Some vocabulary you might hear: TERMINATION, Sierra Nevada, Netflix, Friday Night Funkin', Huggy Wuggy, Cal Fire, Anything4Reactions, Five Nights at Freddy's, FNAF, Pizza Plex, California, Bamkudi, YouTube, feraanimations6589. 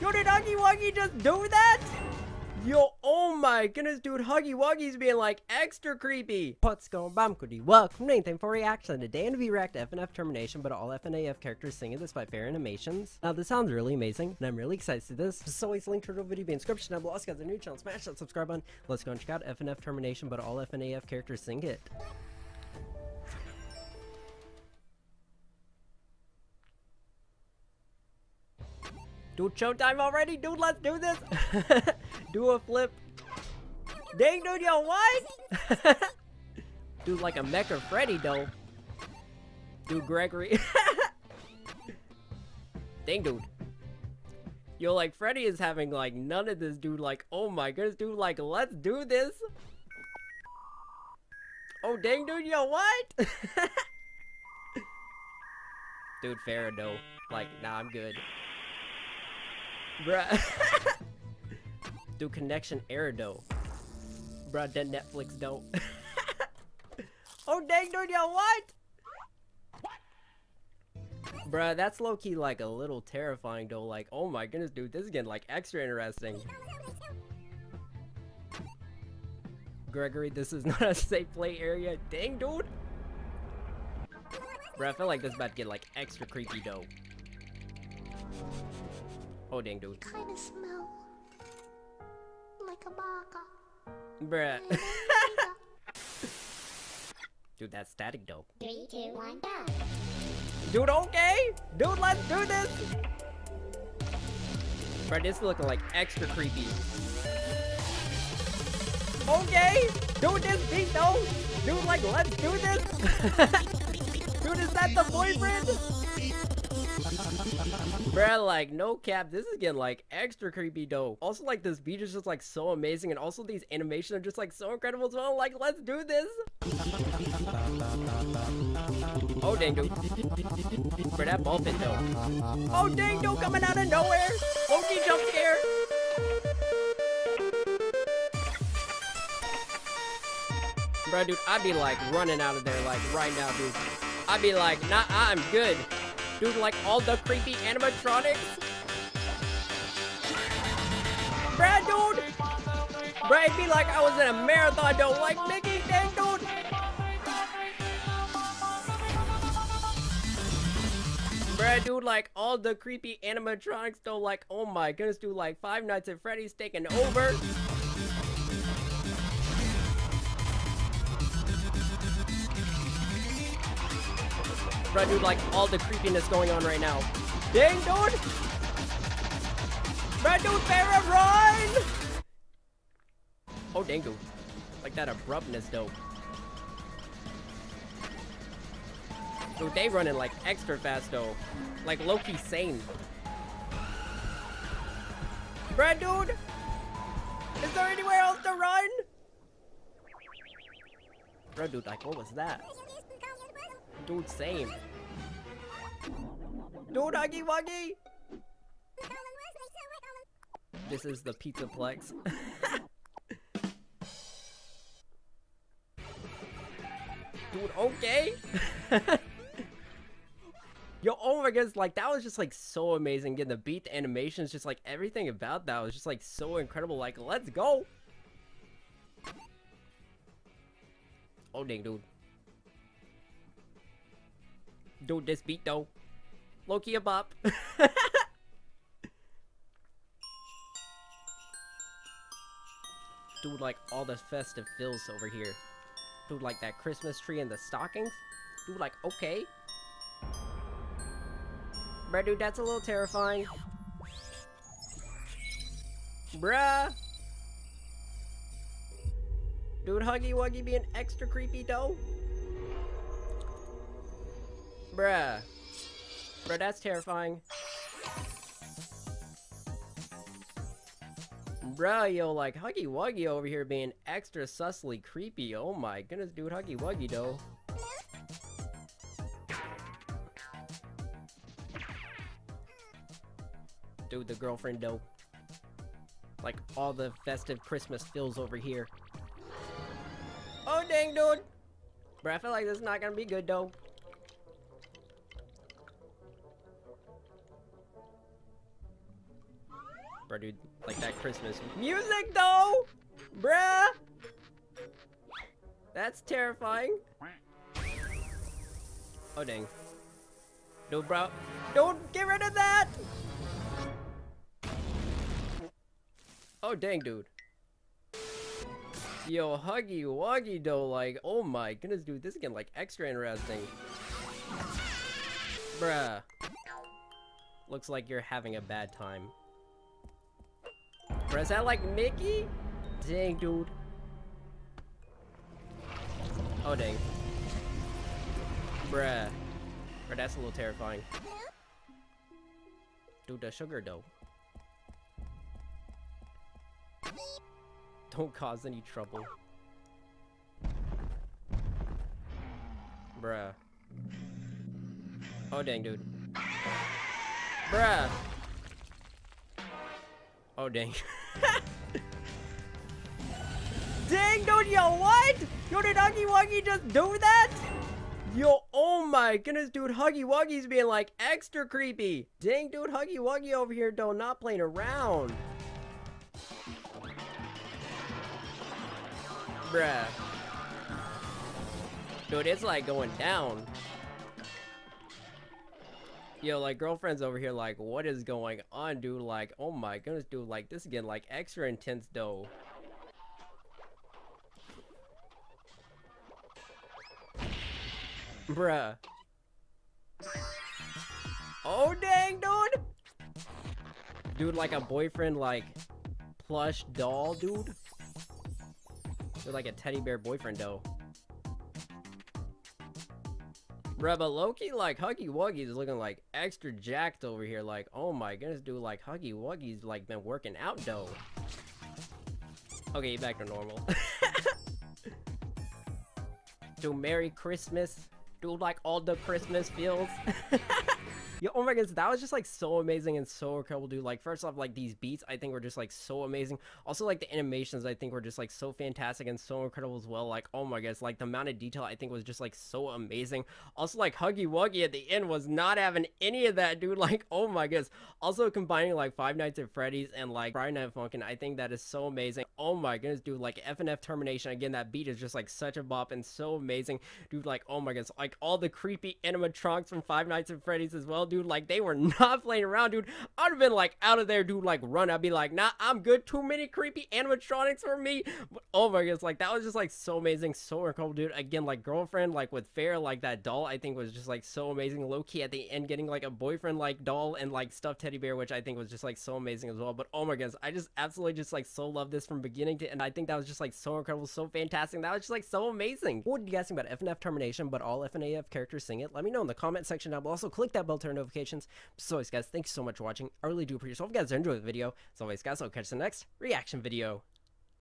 Yo, did Huggy Wuggy just do that? Yo, oh my goodness, dude, Huggy Wuggy's being like extra creepy. What's going on, Bamkudi? Welcome to Anything4Reactions. Today I'm going to be react to FNF Termination, but all FNAF characters singing this by Fair Animations. Now, this sounds really amazing, and I'm really excited to this. As always, link to the video in the description down below. Also, guys, a new channel, smash that subscribe button. Let's go and check out FNF Termination, but all FNAF characters sing it. Dude, showtime already? Dude, let's do this! Do a flip. Dang, dude, yo, what? Dude, like a Mecha Freddy, though. Dude, Gregory. Dang, dude. Yo, like, Freddy is having, like, none of this, dude. Like, oh my goodness, dude, like, let's do this. Oh, dang, dude, yo, what? Dude, Farrah, though. Like, nah, I'm good. Bruh. Dude, connection error, though. Bruh, that Netflix don't. Oh, dang, dude, yo, what? What? Bruh, that's low-key, like, a little terrifying, though. Like, oh my goodness, dude, this is getting, like, extra interesting. Gregory, this is not a safe play area. Dang, dude. Bruh, I feel like this is about to get, like, extra creepy, though. Oh, dang, dude. Kind of smell like a burger. Bruh. Dude, that's static, though. 3, 2, 1, go. Dude, okay. Dude, let's do this. Bruh, this is looking like extra creepy. Okay. Dude, this beat, though. Dude, like, let's do this. Dude, is that the boyfriend? Bruh, like, no cap, this is getting, like, extra creepy, though. Also, like, this beat is just, like, so amazing, and also these animations are just, like, so incredible as well. Like, let's do this. Oh, dang, dude. Bruh, that ball pit, though. Oh, dang, dude, coming out of nowhere. Okey jump scare. Bruh, dude, I'd be, like, running out of there, like, right now, dude. I'd be like, nah, I'm good. Dude, like, all the creepy animatronics. Bruh, dude. Bruh, it'd be like I was in a marathon, though. Like, Mickey, dang, dude. Bruh, dude, like, all the creepy animatronics, though. Like, oh my goodness, dude, like, Five Nights at Freddy's taking over. Bruh, dude, like, all the creepiness going on right now. Dang, dude! Bruh, dude, Farrah, run! Oh, dang, dude. Like, that abruptness, though. Dude, they running, like, extra fast, though. Like, low-key sane. Bruh, dude! Is there anywhere else to run? Bruh, dude, like, what was that? Dude, same. Dude, Huggy Wuggy! This is the Pizza Plex. Dude, okay! Yo, oh my goodness, like, that was just, like, so amazing. Getting the beat, the animations, just, like, everything about that was just, like, so incredible. Like, let's go! Oh, dang, dude. Dude, this beat, though. Low-key a bop. Dude, like, all the festive feels over here. Dude, like, that Christmas tree and the stockings. Dude, like, okay. Bruh, dude, that's a little terrifying. Bruh. Dude, Huggy Wuggy being extra creepy, though. Bruh. Bruh, that's terrifying. Bruh, yo, like, Huggy Wuggy over here being extra susly creepy. Oh my goodness, dude, Huggy Wuggy, though. Dude, the girlfriend, though. Like, all the festive Christmas feels over here. Oh, dang, dude. Bruh, I feel like this is not gonna be good, though. Bro, dude, like that Christmas music though, bruh. That's terrifying. Oh dang. No, bro. Don't get rid of that. Oh dang, dude. Yo, Huggy Wuggy though, like, oh my goodness, dude, this is getting like extra interesting. Bruh. Looks like you're having a bad time. Bruh, is that like Mickey? Dang, dude. Oh, dang. Bruh. Bruh, that's a little terrifying. Dude, the sugar dough. Don't cause any trouble. Bruh. Oh, dang, dude. Bruh. Oh, dang. Dang, dude, yo, what? Yo, did Huggy Wuggy just do that? Yo, oh my goodness, dude, Huggy Wuggy's being, like, extra creepy. Dang, dude, Huggy Wuggy over here, though, not playing around. Bruh. Dude, it's, like, going down. Yo, like, girlfriend's over here, like, what is going on, dude? Like, oh my goodness, dude, like, this is getting, like, extra intense, though. Bruh. Oh, dang, dude. Dude, like a boyfriend, like, plush doll, dude. Dude, like a teddy bear boyfriend, though. Bruh, but Loki, like, Huggy Wuggy is looking, like, extra jacked over here. Like, oh my goodness, dude, like, Huggy Wuggy's, like, been working out, though. Okay, back to normal. Dude, Merry Christmas. Dude, like, all the Christmas feels. Yo, oh my goodness, that was just, like, so amazing and so incredible, dude. Like, first off, like, these beats, I think, were just, like, so amazing. Also, like, the animations, I think, were just, like, so fantastic and so incredible as well. Like, oh my goodness, like, the amount of detail, I think, was just, like, so amazing. Also, like, Huggy Wuggy at the end was not having any of that, dude. Like, oh my goodness. Also, combining, like, Five Nights at Freddy's and, like, Friday Night Funkin', I think that is so amazing. Oh my goodness, dude, like, FNF Termination, again, that beat is just, like, such a bop and so amazing. Dude, like, oh my goodness, like, all the creepy animatronics from Five Nights at Freddy's as well. Dude, like, they were not playing around, dude. I would have been like out of there, dude, like, run. I'd be like, nah, I'm good, too many creepy animatronics for me. But oh my goodness, like, that was just like so amazing, so incredible, dude. Again, like, girlfriend, like, with Fair, like, that doll, I think, was just like so amazing. Low-key at the end getting like a boyfriend, like, doll and like stuffed teddy bear, which I think was just like so amazing as well. But oh my goodness, I just absolutely just like so love this from beginning to end. I think that was just like so incredible, so fantastic. That was just like so amazing. What did you guys think about FNF Termination, but all FNAF characters sing it? Let me know in the comment section down below. Also, click that bell to notifications. So always, guys, thanks so much for watching. I really do appreciate it. So if you guys enjoyed the video, as always, guys, I'll catch you in the next reaction video.